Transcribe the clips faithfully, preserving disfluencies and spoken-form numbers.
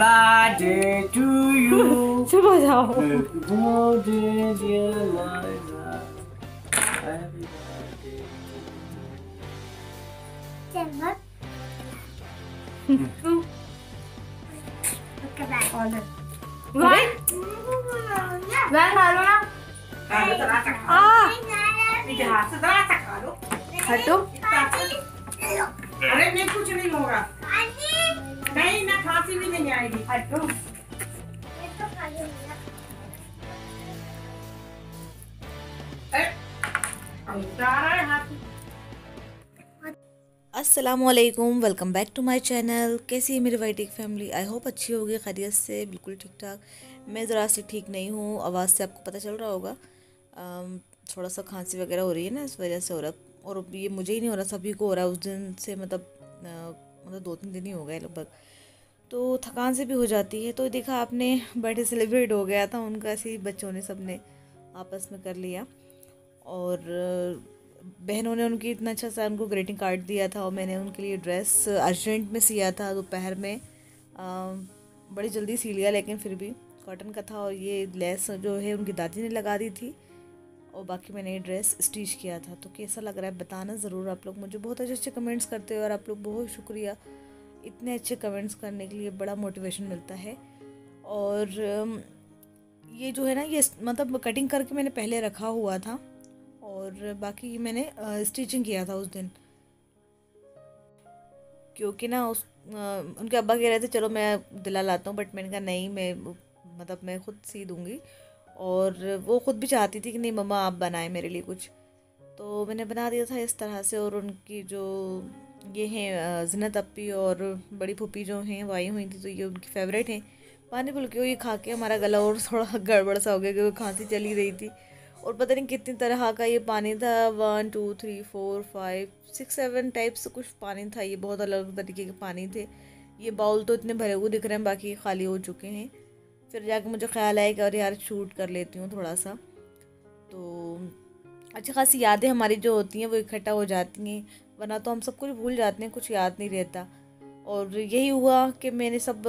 birthday to you. Happy birthday, dear Liza. Happy birthday to you. Look at that order. What? Where are you? Ah! Did you have to try to go? अरे मैं कुछ नहीं होगा नहीं ना खांसी भी नहीं आएगी हटो अस्सलामुअलैकुम welcome back to my channel. कैसी है मेरी वाइटिक फैमिली? आई होप अच्छी होगी, खैरियत से बिल्कुल ठीक ठाक। मैं ज़रा सी ठीक नहीं हूँ, आवाज़ से आपको पता चल रहा होगा। थोड़ा सा खांसी वगैरह हो रही है ना, इस वजह से हो रहा है। और ये मुझे ही नहीं हो रहा, सभी को हो रहा है। उस दिन से मतलब आ, मतलब दो तीन दिन ही हो गए लगभग, तो थकान से भी हो जाती है। तो देखा आपने बर्थडे सेलिब्रेट हो गया था उनका, ऐसे ही बच्चों ने सब ने आपस में कर लिया। और बहनों ने उनकी इतना अच्छा सा उनको ग्रीटिंग कार्ड दिया था, और मैंने उनके लिए ड्रेस अर्जेंट में सिया था दोपहर में। आ, बड़ी जल्दी सी लिया, लेकिन फिर भी कॉटन का था। और ये लेस जो है उनकी दादी ने लगा दी थी, और बाकी मैंने ये ड्रेस स्टिच किया था। तो कैसा लग रहा है बताना ज़रूर आप लोग। मुझे बहुत अच्छे अच्छे कमेंट्स करते हो, और आप लोग बहुत शुक्रिया इतने अच्छे कमेंट्स करने के लिए, बड़ा मोटिवेशन मिलता है। और ये जो है ना, ये मतलब कटिंग करके मैंने पहले रखा हुआ था, और बाकी मैंने स्टिचिंग किया था उस दिन, क्योंकि ना उस उनके अब्बा कह रहे थे चलो मैं दिला लाता हूँ, बट मैंने कहा नहीं, मैं मतलब मैं खुद सी दूँगी। और वो ख़ुद भी चाहती थी कि नहीं मम्मा आप बनाएं मेरे लिए कुछ, तो मैंने बना दिया था इस तरह से। और उनकी जो ये हैं ज़नत अप्पी और बड़ी फूपी जो हैं वो आई हुई थी, तो ये उनकी फेवरेट हैं। पानी पुल के ये खा के हमारा गला और थोड़ा गड़बड़ सा हो गया, क्योंकि खांसी चली रही थी। और पता नहीं कितनी तरह का ये पानी था, one two three four five six seven types कुछ पानी था। ये बहुत अलग तरीके के पानी थे। ये बाउल तो इतने भरे हुए दिख रहे हैं, बाकी खाली हो चुके हैं। फिर जाके मुझे ख्याल आया कि और यार शूट कर लेती हूँ थोड़ा सा। तो अच्छी खासी यादें हमारी जो होती हैं वो इकट्ठा हो जाती हैं, वरना तो हम सब कुछ भूल जाते हैं, कुछ याद नहीं रहता। और यही हुआ कि मैंने सब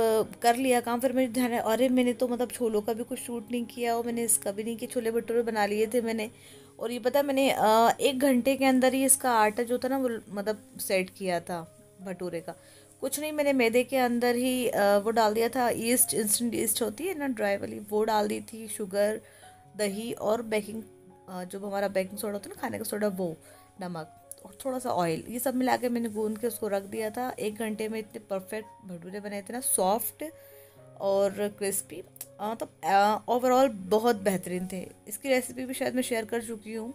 कर लिया काम, फिर मेरे ध्यान आया अरे मैंने तो मतलब छोलों का भी कुछ शूट नहीं किया, और मैंने इसका भी नहीं किया। छोले भटूरे बना लिए थे मैंने, और ये पता मैंने एक घंटे के अंदर ही इसका आटा जो था ना वो मतलब सेट किया था भटूरे का। कुछ नहीं, मैंने मैदे के अंदर ही वो डाल दिया था, ईस्ट, इंस्टेंट ईस्ट होती है ना ड्राई वाली, वो डाल दी थी, शुगर, दही और बेकिंग जो हमारा बेकिंग सोडा होता है ना खाने का सोडा, वो नमक और थोड़ा सा ऑयल, ये सब मिला के मैंने गूंद के उसको रख दिया था। एक घंटे में इतने परफेक्ट भटूरे बने थे ना, सॉफ्ट और क्रिस्पी, मतलब ओवरऑल बहुत बेहतरीन थे। इसकी रेसिपी भी शायद मैं शेयर कर चुकी हूँ,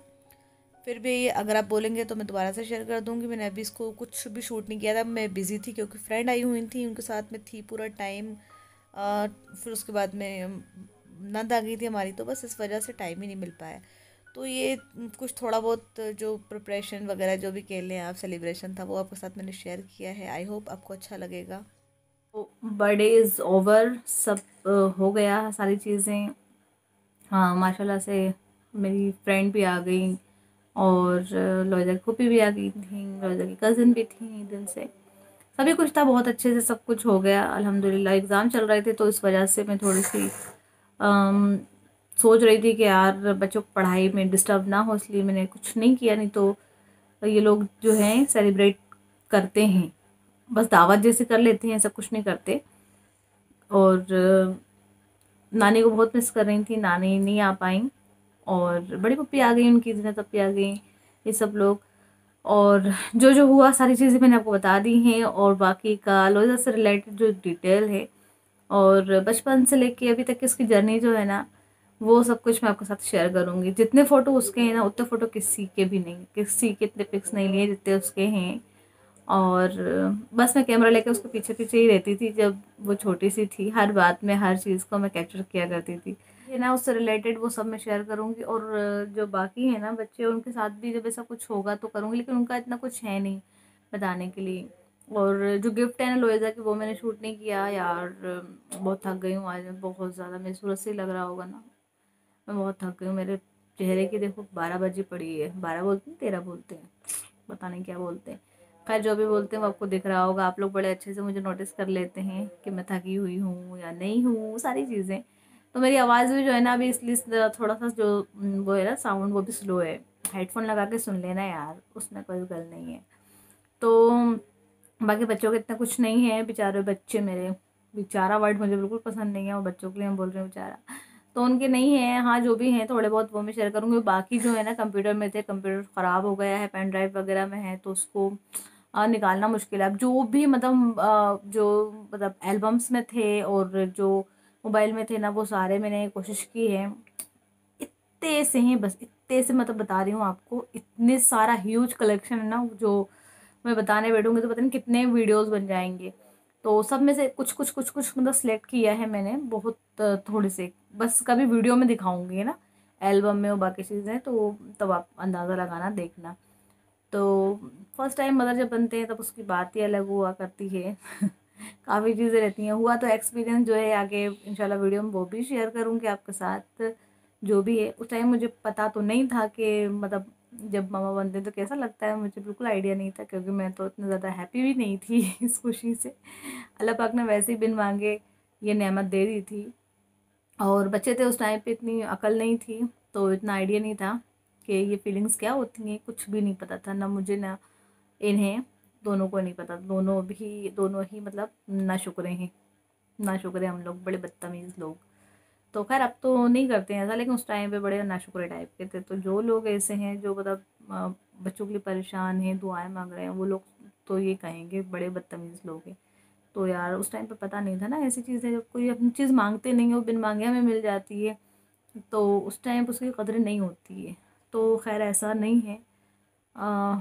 फिर भी अगर आप बोलेंगे तो मैं दोबारा से शेयर कर दूंगी। मैंने अभी इसको कुछ भी शूट नहीं किया था, मैं बिज़ी थी क्योंकि फ्रेंड आई हुई थी, उनके साथ में थी पूरा टाइम। फिर उसके बाद में नंद आ गई थी हमारी, तो बस इस वजह से टाइम ही नहीं मिल पाया। तो ये कुछ थोड़ा बहुत जो प्रिपरेशन वगैरह जो भी कह लें आप, सेलिब्रेशन था, वो आपके साथ मैंने शेयर किया है। आई होप आपको अच्छा लगेगा। तो बर्थडे इज़ ओवर, सब हो गया सारी चीज़ें। हाँ माशाल्लाह से मेरी फ्रेंड भी आ गई, और लोइजा की कॉपी भी आ गई थी, लोइजा की कज़न भी थी। दिन से सभी कुछ था, बहुत अच्छे से सब कुछ हो गया अल्हम्दुलिल्लाह। एग्ज़ाम चल रहे थे, तो इस वजह से मैं थोड़ी सी आम, सोच रही थी कि यार बच्चों को पढ़ाई में डिस्टर्ब ना हो, इसलिए मैंने कुछ नहीं किया। नहीं तो ये लोग जो हैं सेलिब्रेट करते हैं, बस दावत जैसे कर लेते हैं, ऐसा कुछ नहीं करते। और नानी को बहुत मिस कर रही थी, नानी नहीं आ पाई, और बड़ी पप्पी आ गई, उनकी इज्जत पप्पी आ गई, ये सब लोग। और जो जो हुआ सारी चीज़ें मैंने आपको बता दी हैं, और बाकी का लोइजा से रिलेटेड जो डिटेल है, और बचपन से लेके अभी तक की उसकी जर्नी जो है ना, वो सब कुछ मैं आपके साथ शेयर करूँगी। जितने फ़ोटो उसके हैं ना उतने फ़ोटो किसी के भी नहीं, किसी के इतने पिक्स नहीं लिए जितने उसके हैं। और बस मैं कैमरा लेकर उसके पीछे पीछे ही रहती थी जब वो छोटी सी थी। हर बात में हर चीज़ को मैं कैप्चर किया करती थी, है ना, उससे रिलेटेड वो सब मैं शेयर करूँगी। और जो बाकी है ना बच्चे, उनके साथ भी जब ऐसा कुछ होगा तो करूँगी, लेकिन उनका इतना कुछ है नहीं बताने के लिए। और जो गिफ्ट है ना लोइजा की, वो मैंने शूट नहीं किया। यार बहुत थक गई हूँ आज मैं, बहुत ज़्यादा। मेरे सूरज से ही लग रहा होगा ना मैं बहुत थक गई हूँ। मेरे चेहरे की देखो बारह बजे पड़ी है, बारह बोलते हैं तेरह बोलते हैं, पता नहीं क्या बोलते हैं। खैर जो भी बोलते हैं वो आपको दिख रहा होगा। आप लोग बड़े अच्छे से मुझे नोटिस कर लेते हैं कि मैं थकी हुई हूँ या नहीं हूँ, सारी चीज़ें। तो मेरी आवाज़ भी जो है ना अभी इसलिए थोड़ा सा जो वो है ना साउंड वो भी स्लो है। हेडफोन लगा के सुन लेना यार, उसमें कोई गल नहीं है। तो बाकी बच्चों के इतना कुछ नहीं है, बेचारे बच्चे मेरे, बेचारा वर्ड मुझे बिल्कुल पसंद नहीं है, वो बच्चों के लिए हम बोल रहे हैं बेचारा, तो उनके नहीं है। हाँ जो भी हैं थोड़े बहुत वो मैं शेयर करूँगी। बाकी जो है ना कंप्यूटर में थे, कंप्यूटर ख़राब हो गया है, पेन ड्राइव वगैरह में है, तो उसको निकालना मुश्किल है। अब जो भी मतलब जो मतलब एल्बम्स में थे और जो मोबाइल में थे ना वो सारे मैंने कोशिश की है। इतने से हैं बस, इतने से मतलब बता रही हूँ आपको, इतने सारा ह्यूज कलेक्शन है ना, जो मैं बताने बैठूँगी तो पता नहीं कितने वीडियोस बन जाएंगे। तो सब में से कुछ कुछ कुछ कुछ मतलब सेलेक्ट किया है मैंने, बहुत थोड़े से बस, कभी वीडियो में दिखाऊंगी ना एल्बम में और बाकी चीज़ें, तो तब आप अंदाज़ा लगाना देखना। तो फर्स्ट टाइम मदर जब बनते हैं तब उसकी बात ही अलग हुआ करती है काफ़ी चीज़ें रहती हैं। हुआ तो एक्सपीरियंस जो है आगे इंशाल्लाह वीडियो में वो भी शेयर करूँगी आपके साथ। जो भी है उस टाइम मुझे पता तो नहीं था कि मतलब जब मामा बनते तो कैसा लगता है, मुझे बिल्कुल आइडिया नहीं था, क्योंकि मैं तो इतना ज़्यादा हैप्पी भी नहीं थी इस खुशी से। अल्लाह पाक ने वैसे ही बिन मांगे ये नेमत दे दी थी, और बच्चे थे उस टाइम पे, इतनी अकल नहीं थी, तो इतना आइडिया नहीं था कि ये फीलिंग्स क्या होती हैं, कुछ भी नहीं पता था ना मुझे ना इन्हें, दोनों को नहीं पता। दोनों भी दोनों ही मतलब ना शुक्रे हैं, ना शुक्रे हम लोग, बड़े बदतमीज़ लोग। तो खैर अब तो नहीं करते हैं ऐसा, लेकिन उस टाइम पे बड़े नाशुक्रे टाइप के थे। तो जो लोग ऐसे हैं जो मतलब बच्चों के लिए परेशान हैं, दुआएं मांग रहे हैं, वो लोग तो ये कहेंगे बड़े बदतमीज़ लोग हैं। तो यार उस टाइम पे पता नहीं था ना ऐसी चीज़ें, जब कोई अपनी चीज़ मांगते नहीं है वो बिन मांगे हमें मिल जाती है, तो उस टाइम पर उसकी कदर नहीं होती है। तो खैर ऐसा नहीं है। आ,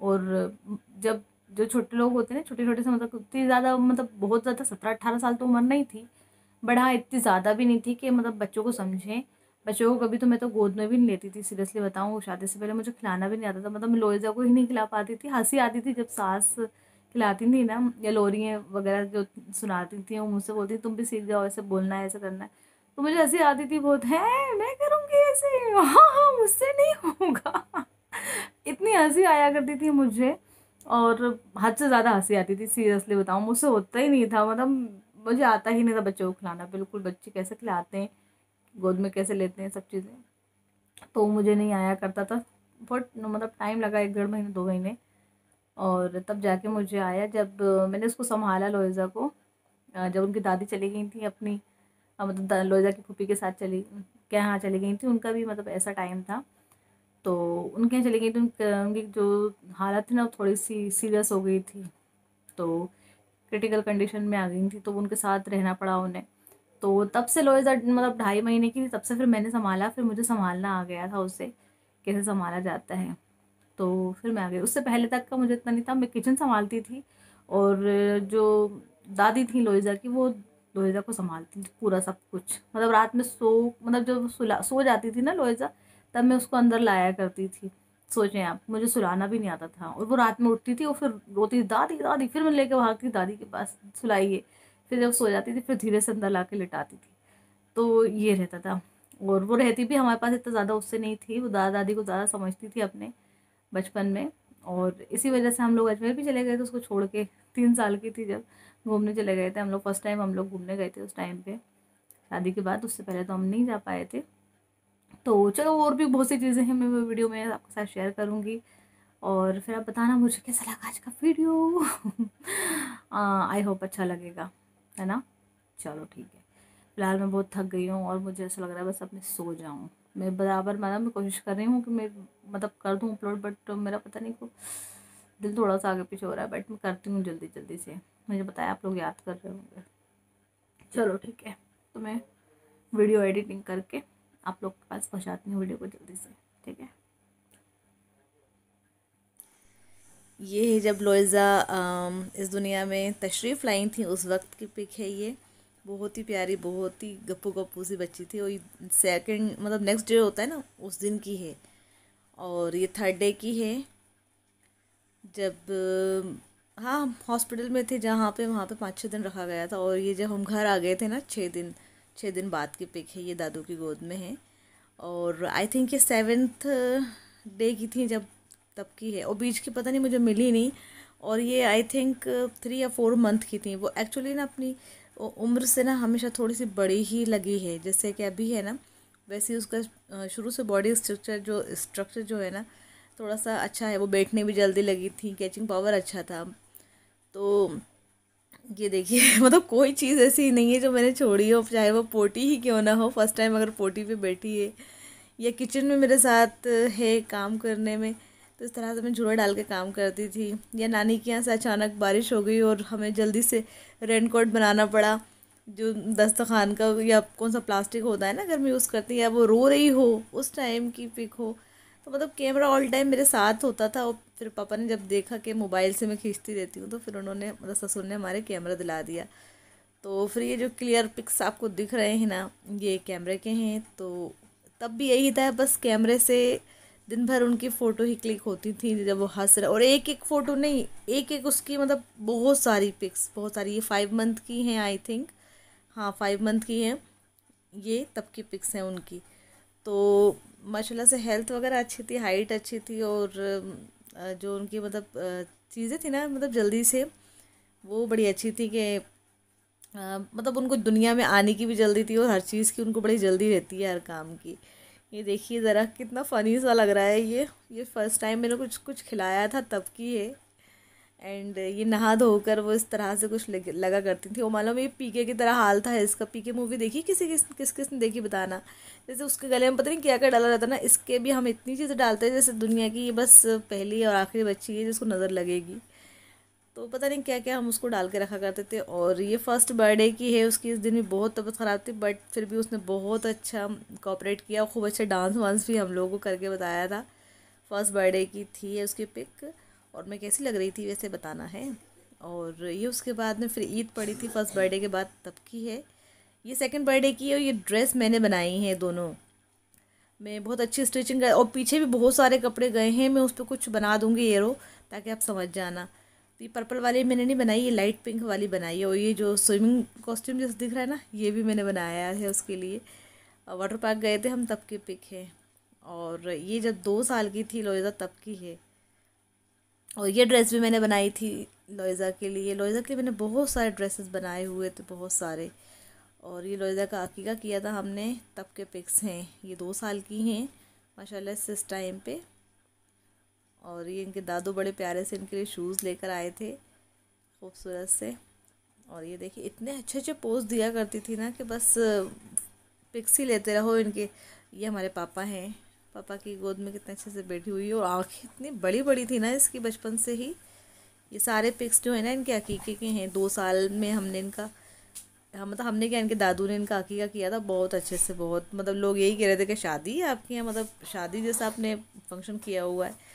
और जब जो छोटे लोग होते हैं ना, छोटे छोटे से मतलब उतनी ज़्यादा मतलब बहुत ज़्यादा सत्रह अट्ठारह साल तो उम्र नहीं थी, बड़ा इतनी ज़्यादा भी नहीं थी कि मतलब बच्चों को समझें। बच्चों को कभी तो मैं तो गोद में भी नहीं लेती थी, सीरियसली बताऊँ। शादी से पहले मुझे खिलाना भी नहीं आता था, मतलब मैं लोइजा को ही नहीं खिला पाती थी। हंसी आती थी जब सास खिलाती थी ना, या लोरियाँ वगैरह जो सुनाती थी, वो मुझसे बोलती तुम भी सीख जाओ, ऐसे बोलना है, ऐसे करना है, तो मुझे हंसी आती थी बहुत। है मैं करूँगी ऐसे, हाँ हाँ मुझसे नहीं होगा इतनी हंसी आया करती थी मुझे, और हद से ज़्यादा हंसी आती थी, सीरियसली बताऊँ। मुझसे होता ही नहीं था, मतलब मुझे आता ही नहीं था बच्चों को खिलाना बिल्कुल। बच्चे कैसे खिलाते हैं, गोद में कैसे लेते हैं, सब चीज़ें तो मुझे नहीं आया करता था। बहुत मतलब टाइम लगा, एक डेढ़ महीने दो महीने, और तब जाके मुझे आया। जब मैंने उसको संभाला लोइजा को, जब उनकी दादी चली गई थी अपनी, मतलब लोइजा की फूफी के साथ चली क्या हाँ चली गई थी, उनका भी मतलब ऐसा टाइम था, तो उनके यहाँ चली गई थी। उनकी जो हालत थी ना थोड़ी सी सीरियस हो गई थी, तो क्रिटिकल कंडीशन में आ गई थी, तो उनके साथ रहना पड़ा उन्हें। तो तब से लोइजा मतलब ढाई महीने की थी, तब से फिर मैंने संभाला, फिर मुझे संभालना आ गया था उसे, कैसे संभाला जाता है, तो फिर मैं आ गई। उससे पहले तक का मुझे इतना नहीं था, मैं किचन संभालती थी, और जो दादी थी लोइजा की वो लोइजा को संभालती थी पूरा सब कुछ। मतलब रात में सो मतलब जब सुला सो जाती थी ना लोइजा, तब मैं उसको अंदर लाया करती थी। सोचें आप, मुझे सुलाना भी नहीं आता था, और वो रात में उठती थी और फिर रोती दादी दादी, फिर मैं लेके भागती दादी के पास सुलाइए, फिर जब सो जाती थी फिर धीरे से अंदर ला के लिटाती थी। तो ये रहता था, और वो रहती भी हमारे पास इतना ज़्यादा उससे नहीं थी, वो दादा दादी को ज़्यादा समझती थी अपने बचपन में, और इसी वजह से हम लोग अजमेर भी चले गए थे उसको छोड़ के। तीन साल की थी जब घूमने चले गए थे हम लोग, फर्स्ट टाइम हम लोग घूमने गए थे उस टाइम पर शादी के बाद, उससे पहले तो हम नहीं जा पाए थे। तो चलो और भी बहुत सी चीज़ें हैं, मैं वो वीडियो में आपके साथ शेयर करूँगी, और फिर आप बताना मुझे कैसा लगा आज का वीडियो आई होप अच्छा लगेगा, है ना। चलो ठीक है, फिलहाल मैं बहुत थक गई हूँ, और मुझे ऐसा लग रहा है बस अब मैं सो जाऊँ। मैं बराबर मतलब मैं कोशिश कर रही हूँ कि मैं मतलब कर दूँ अपलोड, बट मेरा पता नहीं को दिल थोड़ा सा आगे पीछे हो रहा है, बट मैं करती हूँ जल्दी जल्दी से। मुझे बताया आप लोग याद कर रहे होंगे। चलो ठीक है, तो मैं वीडियो एडिटिंग करके आप लोग के पास पहुंचाती हूँ वीडियो को जल्दी से, ठीक है। ये है जब लोइजा इस दुनिया में तशरीफ़ लाई थी उस वक्त की पिक है ये, बहुत ही प्यारी, बहुत ही गप्पू गप्पू सी बच्ची थी। और सेकंड मतलब नेक्स्ट डे होता है ना उस दिन की है, और ये थर्ड डे की है जब हाँ हॉस्पिटल में थे, जहाँ पे वहाँ पे पाँच छः दिन रखा गया था। और ये जब हम घर आ गए थे ना छः दिन छः दिन बाद की पिक है, ये दादू की गोद में है। और आई थिंक ये सेवेंथ डे की थी जब तब की है और बीच की पता नहीं मुझे मिली नहीं। और ये आई थिंक थ्री या फोर मंथ की थी। वो एक्चुअली ना अपनी उम्र से ना हमेशा थोड़ी सी बड़ी ही लगी है, जैसे कि अभी है ना वैसे उसका शुरू से बॉडी स्ट्रक्चर जो स्ट्रक्चर जो है ना थोड़ा सा अच्छा है। वो बैठने भी जल्दी लगी थी, कैचिंग पावर अच्छा था। तो ये देखिए मतलब कोई चीज़ ऐसी नहीं है जो मैंने छोड़ी हो, चाहे वो पोटी ही क्यों ना हो। फर्स्ट टाइम अगर पोटी पे बैठी है या किचन में मेरे साथ है काम करने में, तो इस तरह से मैं झूला डाल के काम करती थी। या नानी के यहाँ से अचानक बारिश हो गई और हमें जल्दी से रेनकोट बनाना पड़ा, जो दस्तरखान का या कौन सा प्लास्टिक होता है ना घर में यूज़ करती है, या वो रो रही हो उस टाइम की पिक हो। तो मतलब कैमरा ऑल टाइम मेरे साथ होता था। और फिर पापा ने जब देखा कि मोबाइल से मैं खींचती रहती हूँ, तो फिर उन्होंने मतलब ससुर ने हमारे कैमरा दिला दिया। तो फिर ये जो क्लियर पिक्स आपको दिख रहे हैं ना, ये कैमरे के हैं। तो तब भी यही था, बस कैमरे से दिन भर उनकी फ़ोटो ही क्लिक होती थी जब वो हंस रहे। और एक एक फ़ोटो नहीं, एक एक उसकी मतलब बहुत सारी पिक्स, बहुत सारी। ये फाइव मंथ की हैं आई थिंक, हाँ फाइव मंथ की हैं। ये तब की पिक्स हैं उनकी। तो माशाल्लाह से हेल्थ वगैरह अच्छी थी, हाइट अच्छी थी, और जो उनकी मतलब चीज़ें थी ना मतलब जल्दी से वो बड़ी अच्छी थी कि मतलब उनको दुनिया में आने की भी जल्दी थी और हर चीज़ की उनको बड़ी जल्दी रहती है, हर काम की। ये देखिए ज़रा कितना फ़नी सा लग रहा है। ये ये फ़र्स्ट टाइम मैंने कुछ कुछ खिलाया था तब की है। एंड ये नहा धोकर वो इस तरह से कुछ लग, लगा करती थी। वो मालूम ये पीके की तरह हाल था इसका। पीके मूवी देखी किसी किस किस किसने देखी बताना। जैसे उसके गले में पता नहीं क्या क्या डाला रहता ना। इसके भी हम इतनी चीज़ें डालते हैं जैसे दुनिया की ये बस पहली और आखिरी बच्ची है जिसको नज़र लगेगी। तो पता नहीं क्या क्या हम उसको डाल के रखा करते थे। और ये फ़र्स्ट बर्थडे की है उसकी। इस दिन भी बहुत तबीयत ख़राब थी, बट फिर भी उसने बहुत अच्छा कोऑपरेट किया। खूब अच्छा डांस वांस भी हम लोगों को करके बताया था। फर्स्ट बर्थडे की थी उसकी पिक, और मैं कैसी लग रही थी वैसे बताना है। और ये उसके बाद में फिर ईद पड़ी थी फर्स्ट बर्थडे के बाद, तब की है। ये सेकंड बर्थडे की है। और ये ड्रेस मैंने बनाई है दोनों में, बहुत अच्छी स्टिचिंग। और पीछे भी बहुत सारे कपड़े गए हैं, मैं उस पर कुछ बना दूँगी एरो ताकि आप समझ जाना। तो ये पर्पल वाली मैंने नहीं बनाई, ये लाइट पिंक वाली बनाई है। और ये जो स्विमिंग कॉस्ट्यूम जैसे दिख रहा है ना, ये भी मैंने बनाया है उसके लिए। वाटर पार्क गए थे हम, तब की पिक है। और ये जब दो साल की थी लोइजा, तब की है। और ये ड्रेस भी मैंने बनाई थी लोइजा के लिए। लोइजा के लिए मैंने बहुत सारे ड्रेसेस बनाए हुए थे, बहुत सारे। और ये लोइजा का अकीका किया था हमने, तब के पिक्स हैं। ये दो साल की हैं माशाल्लाह से इस टाइम पे। और ये इनके दादू बड़े प्यारे से इनके लिए शूज़ लेकर आए थे खूबसूरत से। और ये देखिए इतने अच्छे अच्छे पोज दिया करती थी ना कि बस पिक्स ही लेते रहो इनके। ये हमारे पापा हैं, पापा की गोद में कितने अच्छे से बैठी हुई है। और आँखें इतनी बड़ी बड़ी थी ना इसकी बचपन से ही। ये सारे पिक्स जो है ना इनके अकीके के हैं। दो साल में हमने इनका हम मतलब हमने क्या इनके दादू ने इनका अकीका किया था बहुत अच्छे से। बहुत मतलब लोग यही कह रहे थे कि शादी है आपके यहाँ, मतलब शादी जैसा आपने फंक्शन किया हुआ है।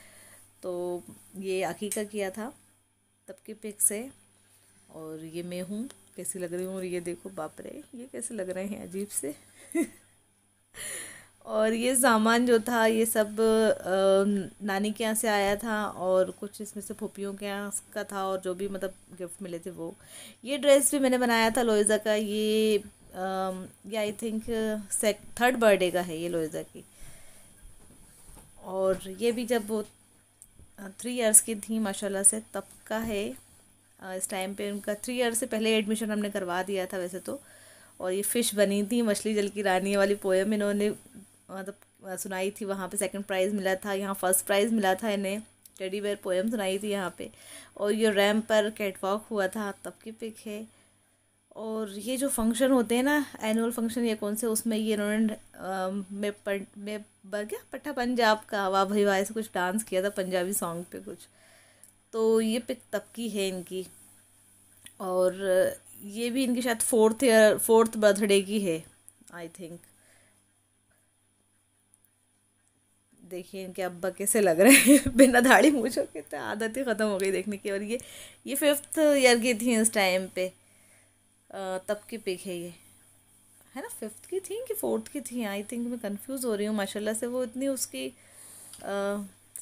तो ये अकीका किया था, तब के पिक्स है। और ये मैं हूँ कैसी लग रही हूँ। और ये देखो बाप रे ये कैसे लग रहे हैं अजीब से। और ये सामान जो था ये सब नानी के यहाँ से आया था, और कुछ इसमें से फूफियों के यहाँ का था, और जो भी मतलब गिफ्ट मिले थे वो। ये ड्रेस भी मैंने बनाया था लोइजा का। ये आ, ये आई थिंक सेक थर्ड बर्थडे का है ये लोइजा की। और ये भी जब वो थ्री इयर्स की थी माशाल्लाह से तब का है। इस टाइम पे उनका थ्री इयर्स से पहले एडमिशन हमने करवा दिया था वैसे तो। और ये फ़िश बनी थी, मछली जल की रानी वाली पोएम इन्होंने मतलब सुनाई थी। वहाँ पे सेकंड प्राइज़ मिला था, यहाँ फ़र्स्ट प्राइज़ मिला था इन्हें। टेडी बेयर पोएम सुनाई थी यहाँ पे। और ये रैम्प पर कैटवॉक हुआ था, तब की पिक है। और ये जो फंक्शन होते हैं ना एनुअल फंक्शन या कौन से, उसमें ये इन्होंने मैं पढ़ मैं बर गया पट्ठा पंजाब का वाह भाई वाह से कुछ डांस किया था पंजाबी सॉन्ग पर कुछ। तो ये पिक तब की है इनकी। और ये भी इनकी शायद फोर्थ ईयर फोर्थ बर्थडे की है आई थिंक। देखिए इनके अब्बा कैसे लग रहे हैं बिना दाढ़ी मूंछों के, तो आदत ही ख़त्म हो गई देखने की। और ये ये फिफ्थ ईयर की थी इस टाइम पे, तब की पिक है ये है ना। फिफ्थ की थी कि फोर्थ की थी आई थिंक, मैं कंफ्यूज हो रही हूँ माशाल्लाह से। वो इतनी उसकी आ,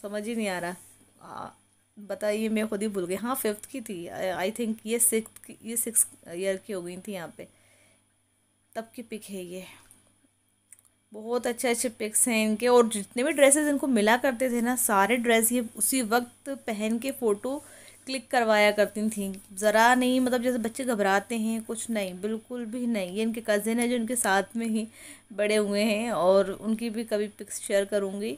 समझ ही नहीं आ रहा, बताइए मैं खुद ही भूल गई। हाँ फिफ्थ की थी आई थिंक। ये सिक्स ये सिक्स ईयर की हो गई थी यहाँ पे, तब की पिक है ये। बहुत अच्छे अच्छे पिक्स हैं इनके। और जितने भी ड्रेसेस इनको मिला करते थे ना, सारे ड्रेस ये उसी वक्त पहन के फ़ोटो क्लिक करवाया करती थी। ज़रा नहीं मतलब जैसे बच्चे घबराते हैं कुछ नहीं, बिल्कुल भी नहीं। ये इनके कज़िन है जो इनके साथ में ही बड़े हुए हैं और उनकी भी कभी पिक्स शेयर करूँगी।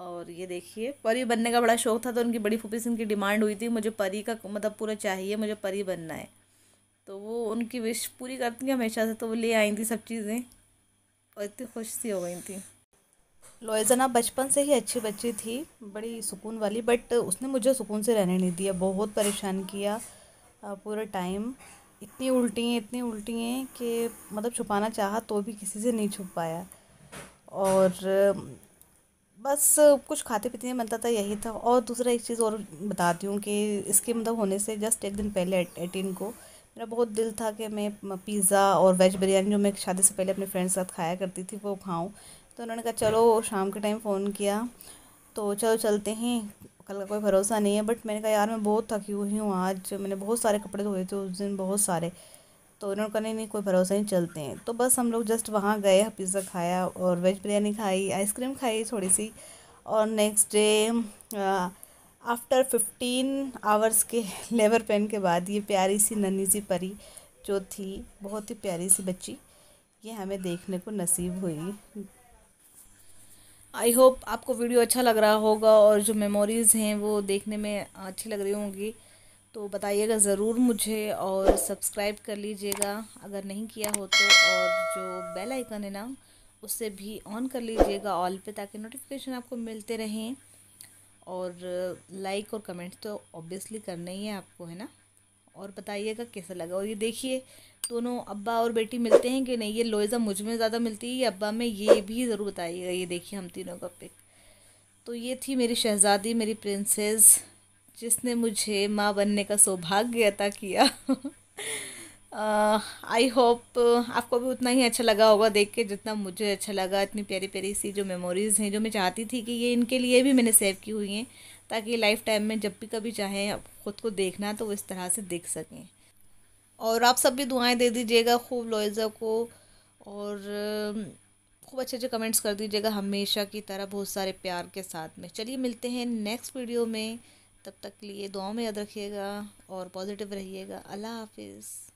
और ये देखिए, परी बनने का बड़ा शौक़ था तो उनकी बड़ी फूफी से उनकी डिमांड हुई थी मुझे परी का मतलब पूरा चाहिए, मुझे परी बनना है, तो वो उनकी विश पूरी करती हैं हमेशा से, तो वो ले आई थी सब चीज़ें और इतनी खुश सी हो गई थी। लोइज़ा ना बचपन से ही अच्छी बच्ची थी, बड़ी सुकून वाली, बट उसने मुझे सुकून से रहने नहीं दिया, बहुत परेशान किया पूरा टाइम। इतनी उल्टी इतनी उल्टी हैं कि मतलब छुपाना चाहा तो भी किसी से नहीं छुप पाया। और बस कुछ खाते पीते नहीं मिलता था, यही था। और दूसरा एक चीज़ और बताती हूँ कि इसके मतलब होने से जस्ट एक दिन पहले एटीन को मेरा बहुत दिल था कि मैं पिज़्ज़ा और वेज बिरयानी जो मैं शादी से पहले अपने फ्रेंड्स के साथ खाया करती थी वो खाऊं, तो उन्होंने कहा चलो, शाम के टाइम फ़ोन किया तो चलो चलते हैं, कल का कोई भरोसा नहीं है। बट मैंने कहा यार मैं बहुत थकी हुई हूँ, आज मैंने बहुत सारे कपड़े धोए थे उस दिन, बहुत सारे, तो उन्होंने कहा नहीं नहीं कोई भरोसा नहीं, चलते हैं। तो बस हम लोग जस्ट वहाँ गए, पिज़्ज़ा खाया और वेज बिरयानी खाई, आइसक्रीम खाई थोड़ी सी। और next day after fifteen hours के लेबर पेन के बाद ये प्यारी सी नन्ही सी परी जो थी, बहुत ही प्यारी सी बच्ची, ये हमें देखने को नसीब हुई। आई होप आपको वीडियो अच्छा लग रहा होगा और जो मेमोरीज़ हैं वो देखने में अच्छी लग रही होंगी, तो बताइएगा ज़रूर मुझे और सब्सक्राइब कर लीजिएगा अगर नहीं किया हो तो, और जो बेल आइकन है ना उसे भी ऑन कर लीजिएगा ऑल पे, ताकि नोटिफिकेशन आपको मिलते रहें। और लाइक और कमेंट तो ऑब्वियसली करना ही है आपको, है ना। और बताइएगा कैसा लगा। और ये देखिए दोनों अब्बा और बेटी मिलते हैं कि नहीं, ये लोइज़ा मुझ में ज़्यादा मिलती है या अब्बा में, ये भी ज़रूर बताइएगा। ये देखिए हम तीनों का पिक। तो ये थी मेरी शहज़ादी, मेरी प्रिंसेस, जिसने मुझे माँ बनने का सौभाग्य अता किया। आई होप आपको भी उतना ही अच्छा लगा होगा देख के जितना मुझे अच्छा लगा। इतनी प्यारी प्यारी सी जो मेमोरीज़ हैं जो मैं चाहती थी कि ये इनके लिए भी मैंने सेव की हुई हैं, ताकि लाइफ टाइम में जब भी कभी चाहें ख़ुद को देखना तो वो इस तरह से देख सकें। और आप सब भी दुआएँ दे दीजिएगा खूब लोइज़ा को, और खूब अच्छे अच्छे कमेंट्स कर दीजिएगा हमेशा की तरह बहुत सारे प्यार के साथ में। चलिए मिलते हैं नेक्स्ट वीडियो में, तब तक के लिए दुआओं में याद रखिएगा और पॉजिटिव रहिएगा। अल्लाह हाफिज़।